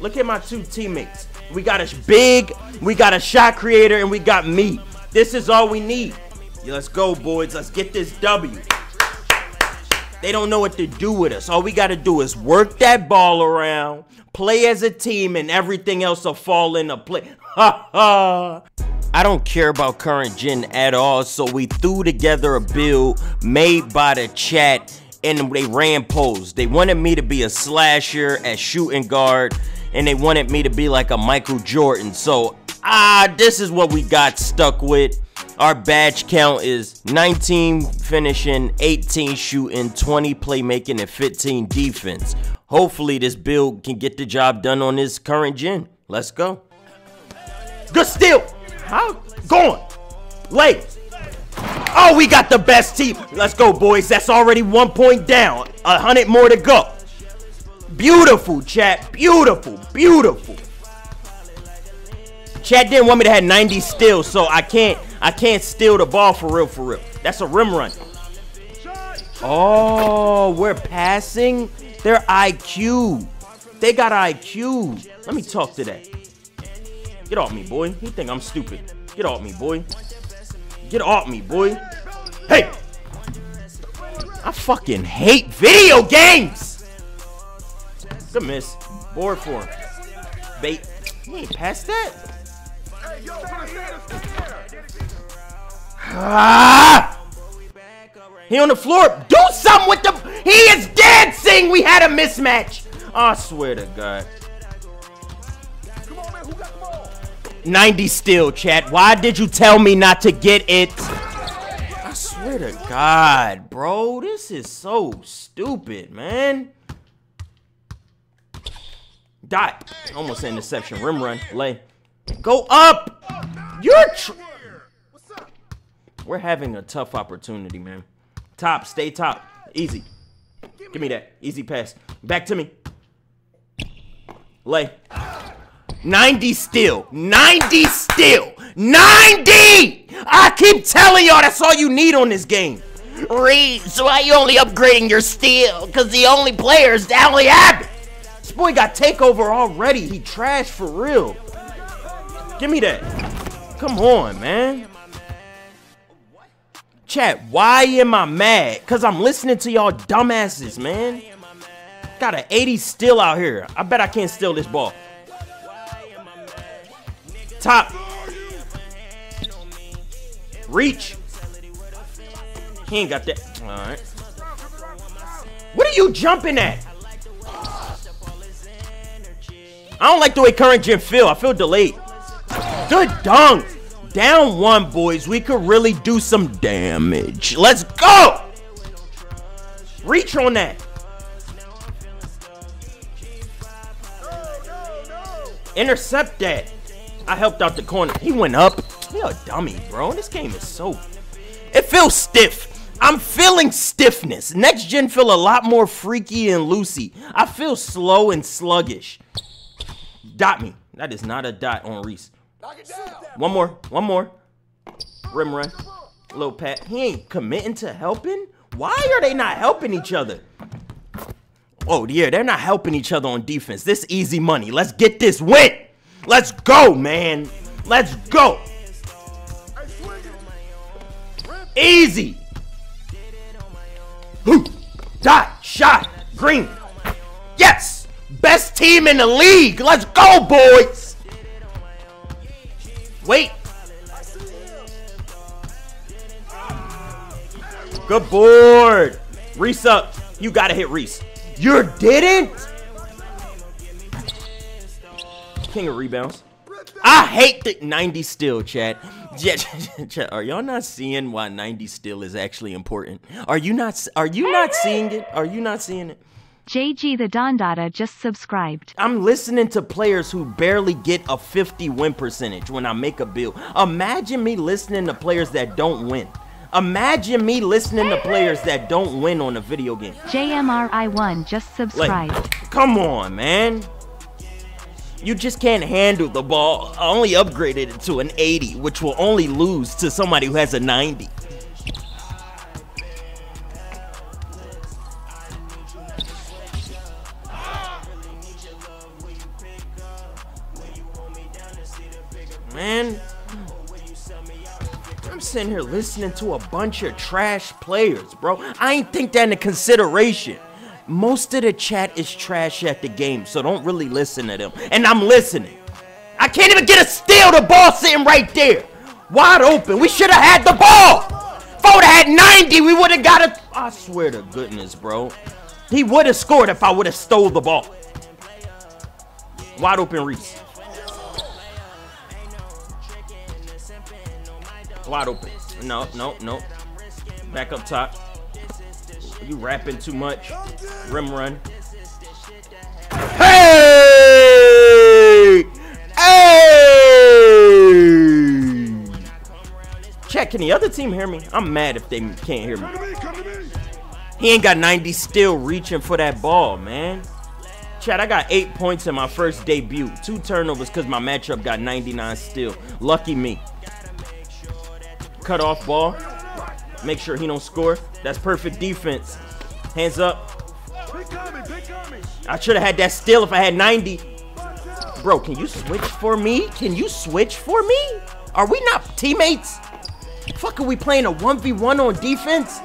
Look at my two teammates. We got a big, we got a shot creator, and we got me. This is all we need. Yeah, let's go, boys. Let's get this W. They don't know what to do with us. All we got to do is work that ball around, play as a team, and everything else will fall into play. Ha ha. I don't care about current gen at all, so we threw together a build made by the chat, and they ran polls. They wanted me to be a slasher at shooting guard, and they wanted me to be like a Michael Jordan. So, this is what we got stuck with. Our badge count is 19 finishing, 18 shooting, 20 playmaking, and 15 defense. Hopefully this build can get the job done on this current gen. Let's go. Good steal. How? Going. Late. Oh, we got the best team. Let's go, boys. That's already 1 point down. 100 more to go. Beautiful, chat. Beautiful. Beautiful. Chat didn't want me to have 90 steals, so I can't steal the ball for real, for real. That's a rim run. Oh, we're passing their IQ. They got IQ. Let me talk to that. Get off me, boy. You think I'm stupid. Get off me, boy. Get off me, boy. Hey! I fucking hate video games! Good miss. Board for him. Bait. He ain't passed that? Ah! He on the floor. Do something with the... He is dancing! We had a mismatch. I swear to God. 90 still, chat. Why did you tell me not to get it? I swear to God, bro. This is so stupid, man. Dot. Almost an interception. Rim run. Lay. Go up. You're... We're having a tough opportunity, man. Top. Stay top. Easy. Give me that. Easy pass. Back to me. Lay. 90 still. 90 still. 90! I keep telling y'all that's all you need on this game. Reese, why you only upgrading your steal? Because the only players that only have it. This boy got takeover already. He trash for real. Give me that. Come on, man. Chat, why am I mad? Because I'm listening to y'all dumbasses, man. Got an 80 steal out here. I bet I can't steal this ball. Top. Reach. He ain't got that. All right. What are you jumping at? I don't like the way current gen feel. I feel delayed. Good dunk. Down one, boys. We could really do some damage. Let's go. Reach on that. Intercept that. I helped out the corner. He went up. You're a dummy, bro. This game is so... It feels stiff. I'm feeling stiffness. Next gen feel a lot more freaky and loosey. I feel slow and sluggish. Dot me. That is not a dot on Reese. One more. One more. Rim run. Little pat. He ain't committing to helping? Why are they not helping each other? Oh, yeah. They're not helping each other on defense. This easy money. Let's get this win. Let's go, man. Let's go. Easy. Dot. Shot. Green. Yes. Best team in the league. Let's go, boys. Wait. Good board. Reese up. You gotta hit Reese. You didn't? King of rebounds. I hate the 90 steal, chat. Are y'all not seeing why 90 steal is actually important? Are you not seeing it? Are you not seeing it? JG the Don Dada just subscribed. I'm listening to players who barely get a 50 win percentage when I make a build. Imagine me listening to players that don't win. Imagine me listening to players that don't win on a video game. JMRI1 just subscribed. Like, come on, man. You just can't handle the ball. I only upgraded it to an 80, which will only lose to somebody who has a 90. man. I'm sitting here listening to a bunch of trash players, bro. I ain't think that into consideration. Most of the chat is trash at the game, so don't really listen to them. And I'm listening. I can't even get a steal. The ball sitting right there. Wide open. We should have had the ball. If I would have had 90, we would have got it. I swear to goodness, bro. He would have scored if I would have stole the ball. Wide open Reese. Wide open. No, no, no. Back up top. You rapping too much. Rim run. Hey! Hey! Chat, can the other team hear me? I'm mad if they can't hear me. He ain't got 90, still reaching for that ball, man. Chat, I got 8 points in my first debut. 2 turnovers because my matchup got 99 still. Lucky me. Cut off ball. Make sure he don't score. That's perfect defense. Hands up. I should have had that steal if I had 90. Bro, can you switch for me? Can you switch for me? Are we not teammates? Fuck, are we playing a 1v1 on defense?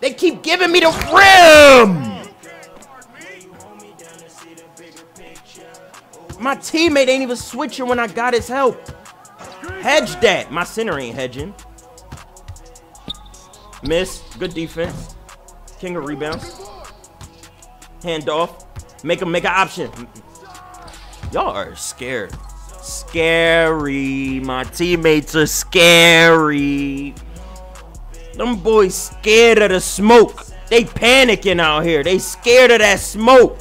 They keep giving me the rim. My teammate ain't even switching when I got his help. Hedge that. My center ain't hedging. Miss. Good defense. King of rebounds. Hand off. Make him make an option. Y'all are scared. Scary. My teammates are scary. Them boys scared of the smoke. They panicking out here. They scared of that smoke.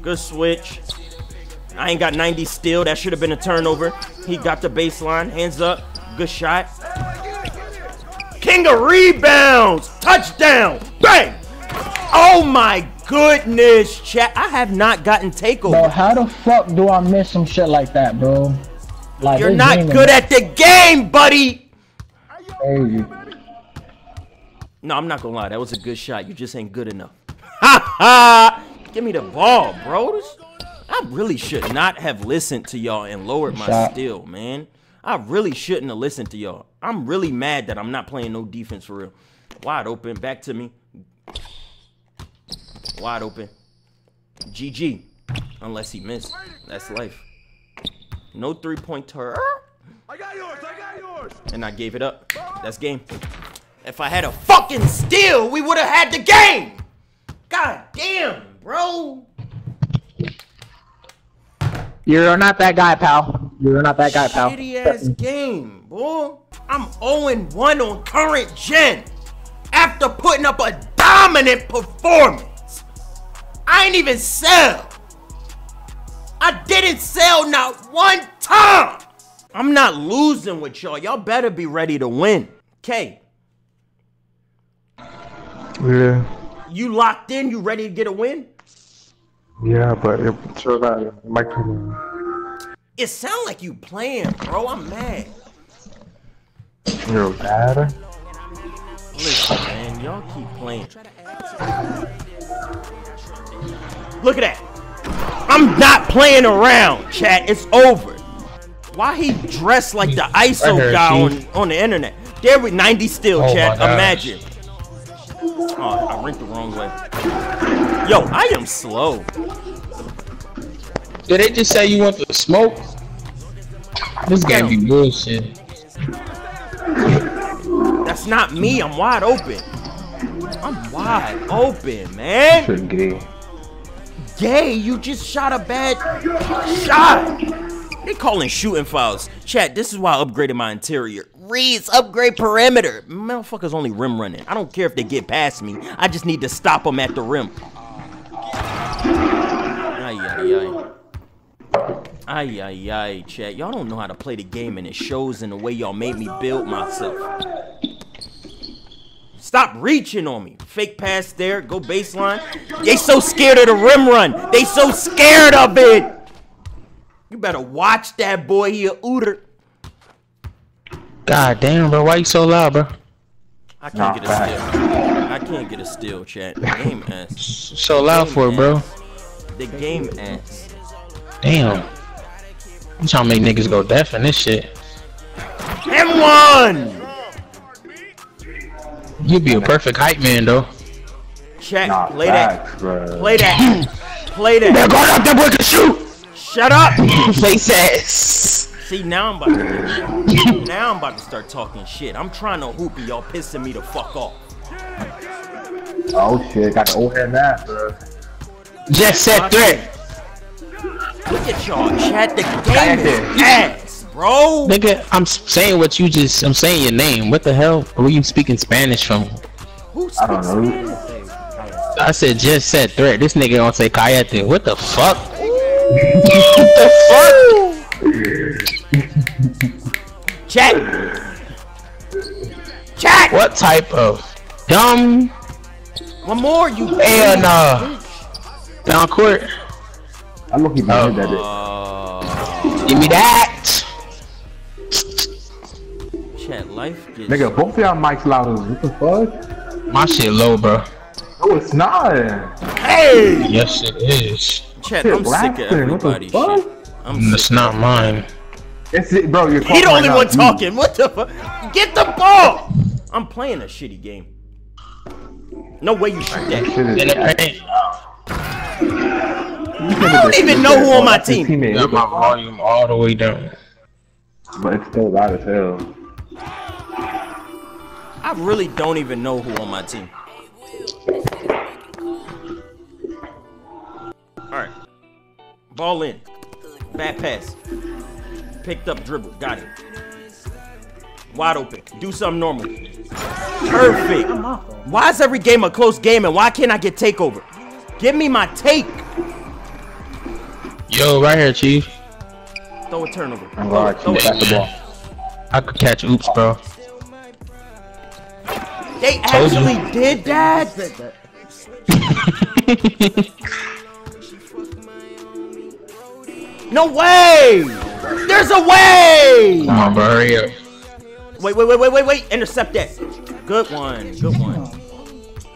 Good switch. I ain't got 90 still. That should have been a turnover. He got the baseline. Hands up. Good shot. King of rebounds. Touchdown. Bang. Oh, my goodness, chat. I have not gotten takeover. Bro, how the fuck do I miss some shit like that, bro? Like, you're not good at the game, buddy. Crazy. No, I'm not going to lie. That was a good shot. You just ain't good enough. Ha ha. Give me the ball, bro. I really should not have listened to y'all and lowered my steal, man. I really shouldn't have listened to y'all. I'm really mad that I'm not playing no defense for real. Wide open. Back to me. Wide open. GG. Unless he missed. That's life. No three-pointer. I got yours. I got yours. And I gave it up. That's game. If I had a fucking steal, we would have had the game. God damn. Bro, you're not that guy, pal. You're not that guy, pal. Shitty ass game, boy. I'm 0-1 on current gen after putting up a dominant performance. I ain't even sell. I didn't sell not one time. I'm not losing with y'all. Y'all better be ready to win. Okay. Yeah. You locked in? You ready to get a win? Yeah, but it might come in. It sounds like you playing, bro. I'm mad. You're bad? Listen, man. Y'all keep playing. Look at that. I'm not playing around, chat. It's over. Why he dressed like the ISO guy on the internet? There we 90 still, chat. Imagine. Oh, I went the wrong way. Yo, I am slow. Did they just say you want the smoke? This game be bullshit. That's not me. I'm wide open. I'm wide open, man. You're gay. Gay? You just shot a bad shot. They calling shooting fouls. Chat, this is why I upgraded my interior. Reese, upgrade perimeter. Motherfuckers only rim running. I don't care if they get past me. I just need to stop them at the rim. Ay, ay, ay. Ay, ay, ay, chat. Y'all don't know how to play the game, and it shows in the way y'all made me build myself. Stop reaching on me. Fake pass there. Go baseline. They so scared of the rim run. They so scared of it. You better watch that boy here, Ooter. God damn, bro. Why you so loud, bro? I can't get a steal. I can't get a steal, chat. Game ass. So loud for it, bro. The game ass. Damn. I'm trying to make niggas go deaf in this shit. M1! You'd be a perfect hype man, though. Chat, play that. Play that. Play that. They're going up, that boy can shoot! Shut up! Face ass. See, now I'm about to get now I'm about to start talking shit. I'm trying to hoopy, y'all pissing me the fuck off. Oh shit, got the old head now, bro. Just said threat. Look at y'all, chat, the game is ass, bro. Nigga, I'm saying what you just, I'm saying your name. What the hell are you speaking Spanish from? Who speaks Spanish? I said just said threat. This nigga gonna say Cayete. What the fuck? What the fuck? Chat! Chat! What type of dumb? One more, you and down court. I'm looking behind that bitch. Give me that. Chat, life. Nigga, both of y'all mics louder. What the fuck? My shit low, bro. No, it's not. Hey. Yes, it is. Chat, I'm sick of everybody. Shit. It's not mine. It's it, bro, you're he the only one talking. What the fuck? Get the ball! I'm playing a shitty game. No way you shoot that. I don't even know who on my team. I got my volume all the way down. But it's still loud as hell. I really don't even know who on my team. Alright. Ball in. Back pass. Picked up dribble, got it. Wide open. Do something normal. Perfect. Why is every game a close game and why can't I get takeover? Give me my take. Yo, right here, Chief. Throw a turnover. I'm glad I can't catch the ball. I could catch oops, bro. They actually did that. No way! There's a way! Come on, bro, hurry up. Wait, wait, wait, wait, wait, wait. Intercept that. Good one, good one.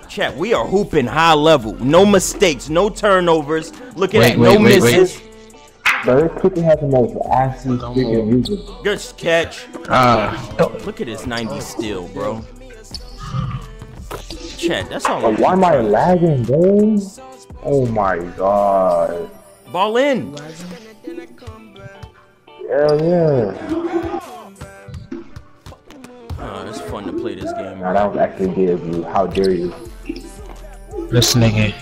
Chat, we are hooping high level. No mistakes, no turnovers. Looking at no misses. Bro, this cookie has the most absolute freaking music. Good catch. Look at this 90 steal, bro. Chat, that's all. Why am I lagging, bro? Oh my god. Ball in. Hell yeah. Oh, it's fun to play this game. Nah, that was actually dead of you. How dare you? Listen again.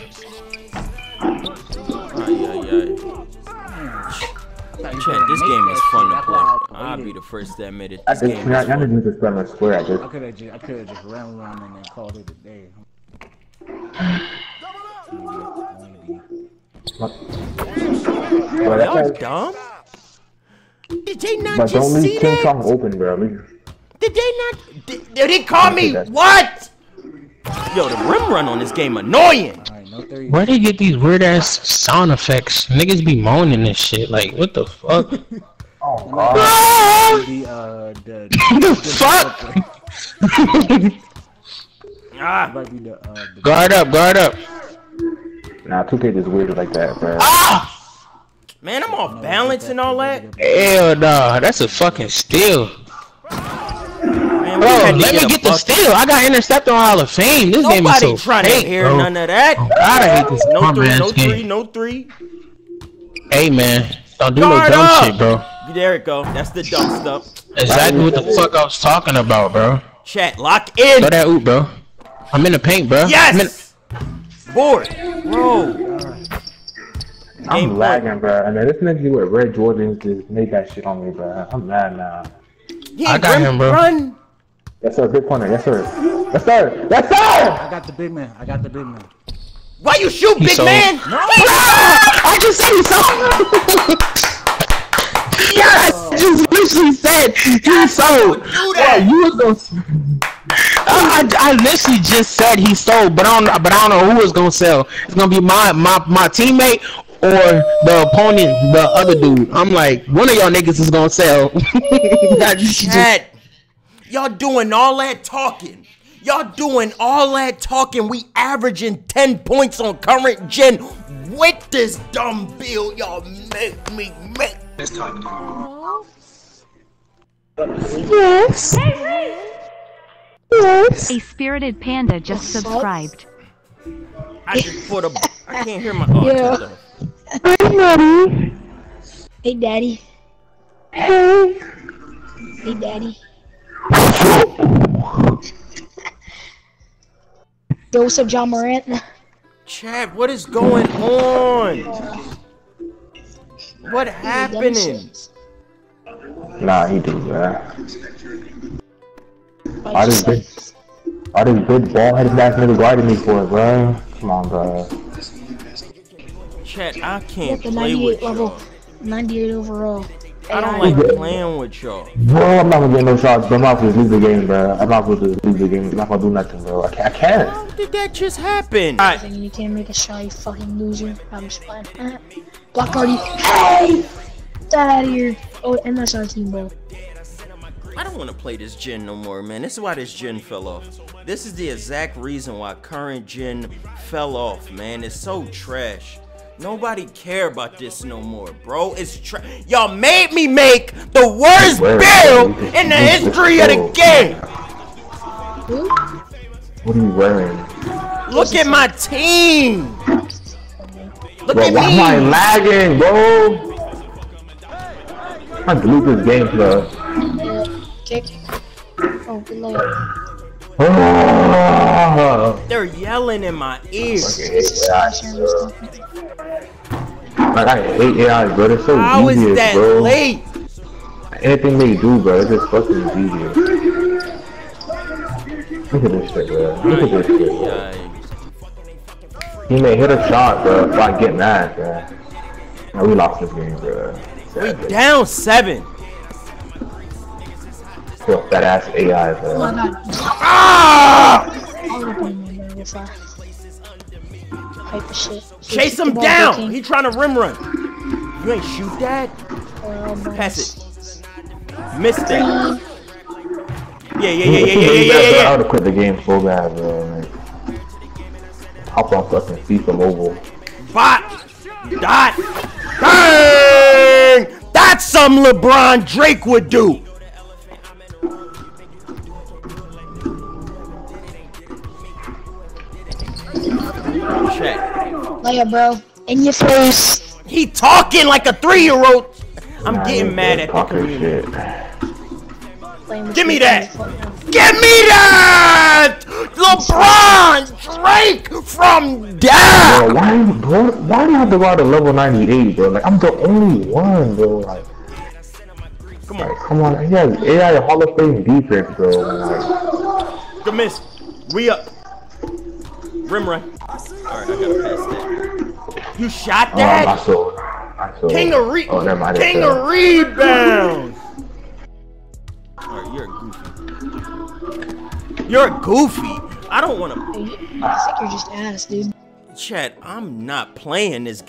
Chat, this game is fun to play. I'll be the first to admit it. I didn't just run a square at this. I could have just ran around and then called it a day. Bro, that was dumb. Did they not but just see that? Song open, bro. Did they not? Did he call me? What? Yo, the rim run on this game annoying. Right, no, where do you get these weird ass sound effects? Niggas be moaning this shit. Like, what the fuck? Oh god. The fuck? Guard up. Nah, 2K is weird like that, bro. Ah! Man, I'm off balance and all that. Hell nah, that's a fucking steal. Man, bro, let me get the steal. I got intercepted on Hall of Fame. This game is so fake, bro. Nobody trying to hear none of that. Oh, God, I hate this. No three, no three, no three. Hey, man. Don't do no dumb shit, bro. There it go. That's the dumb stuff. Exactly what the fuck I was talking about, bro. Chat, lock in. Throw that oop, bro. I'm in the paint, bro. Yes! Board. Bro. I'm lagging, bro. And then this nigga with red Jordans just made that shit on me, bro. I'm mad now. Yeah, I got him, bro. Run. Yes, sir. Big corner. Yes, sir. Yes, sir. Yes, sir. I got the big man. I got the big man. Why you shoot, big man? No. I just said he sold. Yes. I just literally said he sold. Yeah, you was gonna. I literally just said he sold, but I don't know who was gonna sell. It's gonna be my teammate or the opponent, the other dude. I'm like, one of y'all niggas is gonna sell. Y'all doing all that talking. Y'all doing all that talking. We averaging 10 points on current gen with this dumb build. Y'all make me make this time. Yes. Yes. A spirited panda just subscribed. I just put a. I can't hear my audio. Hi, Daddy. Hey, Daddy. Hey. Hey, Daddy. Yo, what's up, John Morant? Chad, what is going on? What happening? Nah, he do that. All this big ball-headed back niggas riding me for it, bro. Come on, bro. Chad, I can't play with y'all. 98 overall. I don't like playing with y'all. Bro, I'm not gonna get no shots, bro. I'm not gonna lose the game, bro. I'm not gonna lose the game. I'm not gonna do nothing, bro. I can't. How did that just happen? Right. You can't make a shot, you fucking loser. I'm just playing. Block party. Hey! Get out of here. Oh, and that's our team, bro. I don't want to play this gen no more, man. This is why this gen fell off. This is the exact reason why current gen fell off, man. It's so trash. Nobody care about this no more, bro. It's trash. Y'all made me make the worst build in the history of the game. What are you wearing? Look at my team. Look at me. Why am I lagging, bro? I blew this game, bro. Oh, oh. They're yelling in my ears. I hate AI, bro. It's so how easy, is that bro. Late? Anything they do, bro, it's just fucking easy. Look at this shit, bro. Look at this shit, bro. He may hit a shot, bro, if I get mad, bro. Now we lost this game, bro. Sadly. We down 7. Fuck that ass AI, bro. Oh my god. Ah! Chase him down! He trying to rim run. You ain't shoot that? Pass it. Missed that. Yeah. I would've quit the game so bad, bro. Like, hop on fucking FIFA Mobile. Bot! Dot! Bang! That's something LeBron Drake would do! Later, bro. In your face. He talking like a 3-year-old. I'm getting mad at the community. Give me that. Give me that. LeBron Drake from down. Bro, why do you have to ride a level 98, bro? Like I'm the only one, bro. Like, come on, He has AI Hall of Fame defense, bro. Like, good miss. We up. Rim run. Alright, I gotta pass that. You shot that? I saw. Kangaroo. Oh, never mind. Kangaroo rebound. Alright, you're a goofy. I don't wanna. I think you're just ass, dude. Chat, I'm not playing this game.